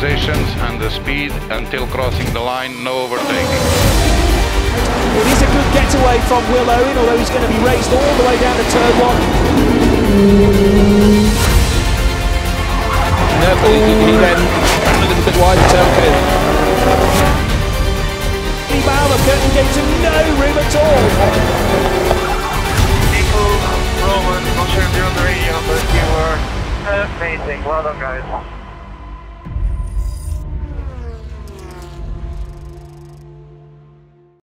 positions and the speed until crossing the line, no overtaking. It is a good getaway from Will Owen, although he's going to be raced all the way down to turn one. No, but he went a little bit wide turn two. The curtain gave him no room at all. Nico, Roman, not sure if you're on the radio, but you were amazing. Well done, guys.